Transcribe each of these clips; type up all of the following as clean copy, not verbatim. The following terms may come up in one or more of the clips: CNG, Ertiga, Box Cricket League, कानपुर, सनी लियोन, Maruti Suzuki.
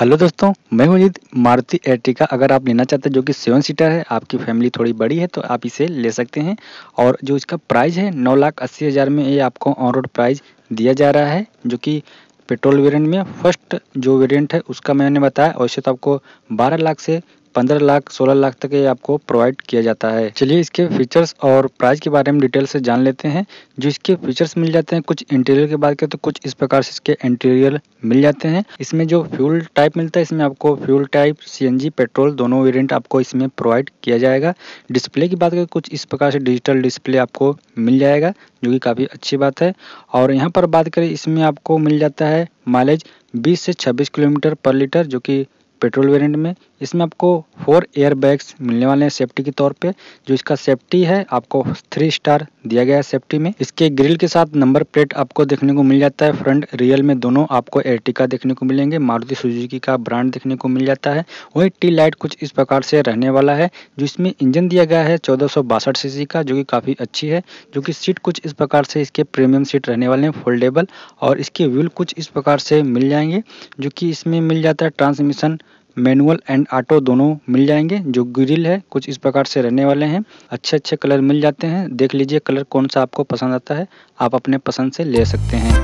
Hello दोस्तों, मैं हूं अजीत। मारुति एर्टिगा अगर आप लेना चाहते हैं जो कि 7 सीटर है, आपकी फैमिली थोड़ी बड़ी है तो आप इसे ले सकते हैं। और जो इसका प्राइस है 9,80,000 में ये आपको ऑन रोड प्राइस दिया जा रहा है, जो कि पेट्रोल वेरिएंट में फर्स्ट जो वेरिएंट है उसका मैंने बताया। वैसे तो आपको 12 लाख से 15 लाख 16 लाख तक ये आपको प्रोवाइड किया जाता है। चलिए इसके फीचर्स और प्राइस के बारे में डिटेल से जान लेते हैं। जो इसके फीचर्स मिल जाते हैं, कुछ इंटीरियर की बात करें तो कुछ इस प्रकार से इसके इंटीरियर मिल जाते हैं। इसमें जो फ्यूल टाइप मिलता है, इसमें आपको फ्यूल टाइप, CNG, पेट्रोल दोनों वेरियंट आपको इसमें प्रोवाइड किया जाएगा। डिस्प्ले की बात करें कुछ इस प्रकार से डिजिटल डिस्प्ले आपको मिल जाएगा, जो कि काफ़ी अच्छी बात है। और यहाँ पर बात करें, इसमें आपको मिल जाता है माइलेज 20 से 26 किलोमीटर पर लीटर, जो कि पेट्रोल वेरिएंट में। इसमें आपको 4 एयरबैग्स मिलने वाले हैं सेफ्टी के तौर पे। जो इसका सेफ्टी है आपको 3 स्टार दिया गया है सेफ्टी में। इसके ग्रिल के साथ नंबर प्लेट आपको देखने को मिल जाता है, फ्रंट रियर में दोनों आपको एर्टिगा देखने को मिलेंगे। मारुति सुजुकी का ब्रांड देखने को मिल जाता है। वही टी लाइट कुछ इस प्रकार से रहने वाला है। जो इसमें इंजन दिया गया है 1462 सीसी का, जो कि काफ़ी अच्छी है। जो कि सीट कुछ इस प्रकार से इसके प्रीमियम सीट रहने वाले हैं, फोल्डेबल। और इसके व्हील कुछ इस प्रकार से मिल जाएंगे, जो कि इसमें मिल जाता है ट्रांसमिशन मैनुअल एंड ऑटो दोनों मिल जाएंगे। जो ग्रिल है कुछ इस प्रकार से रहने वाले हैं। अच्छे अच्छे कलर मिल जाते हैं, देख लीजिए कलर कौन सा आपको पसंद आता है, आप अपने पसंद से ले सकते हैं।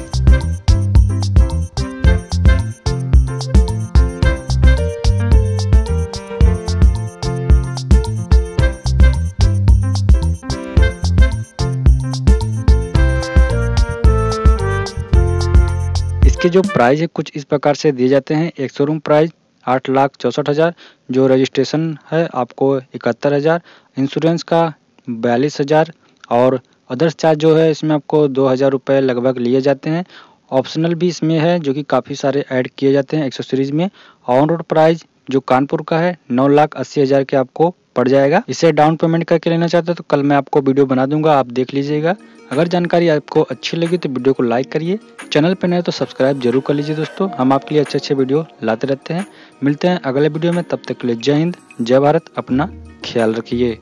इसके जो प्राइस है कुछ इस प्रकार से दिए जाते हैं। एक शोरूम प्राइस 8,64,000, जो रजिस्ट्रेशन है आपको 71,000, इंश्योरेंस का 42,000 और अदर्स चार्ज जो है इसमें आपको 2,000 रुपये लगभग लिए जाते हैं। ऑप्शनल भी इसमें है, जो कि काफ़ी सारे ऐड किए जाते हैं एक्सेसरीज में। ऑन रोड प्राइस जो कानपुर का है 9,80,000 के आपको पड़ जाएगा। इसे डाउन पेमेंट करके लेना चाहते हो तो कल मैं आपको वीडियो बना दूंगा, आप देख लीजिएगा। अगर जानकारी आपको अच्छी लगी तो वीडियो को लाइक करिए, चैनल पर नए तो सब्सक्राइब जरूर कर लीजिए। दोस्तों हम आपके लिए अच्छे अच्छे वीडियो लाते रहते हैं। मिलते हैं अगले वीडियो में, तब तक के लिए जय हिंद, जय भारत, अपना ख्याल रखिए।